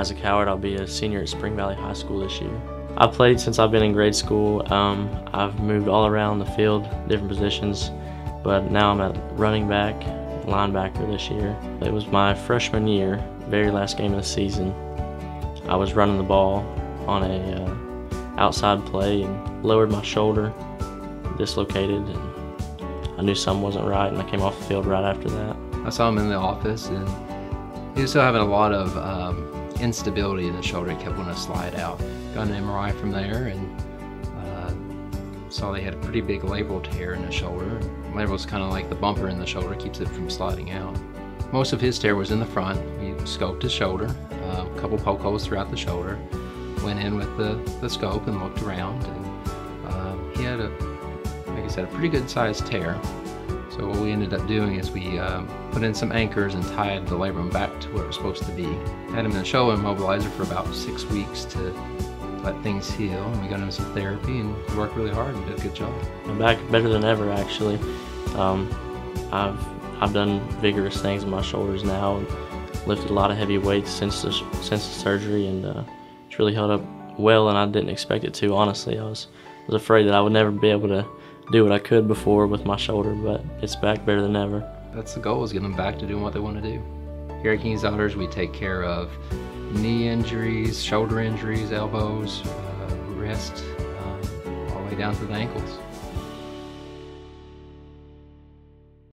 Isaac Howard. I'll be a senior at Spring Valley High School this year. I've played since I've been in grade school. I've moved all around the field, different positions, but now I'm at running back, linebacker this year. It was my freshman year, very last game of the season. I was running the ball on a outside play and lowered my shoulder, dislocated, and I knew something wasn't right, and I came off the field right after that. I saw him in the office, and he was still having a lot of instability in his shoulder. He kept wanting to slide out. Got an MRI from there and saw they had a pretty big labral tear in his shoulder. Labral's kind of like the bumper in the shoulder, keeps it from sliding out. Most of his tear was in the front. He scoped his shoulder, a couple poke holes throughout the shoulder, went in with the scope and looked around. And he had, like I said, a pretty good sized tear. So what we ended up doing is we put in some anchors and tied the labrum back to where it was supposed to be. Had him in a shoulder immobilizer for about 6 weeks to let things heal, and we got into some therapy and worked really hard and did a good job. I'm back better than ever, actually. I've done vigorous things with my shoulders now, and lifted a lot of heavy weights since the surgery, and it's really held up well, and I didn't expect it to, honestly. I was afraid that I would never be able to do what I could before with my shoulder, but it's back better than ever. That's the goal, is getting them back to doing what they want to do. Here at King's Otters, we take care of knee injuries, shoulder injuries, elbows, wrist, all the way down to the ankles.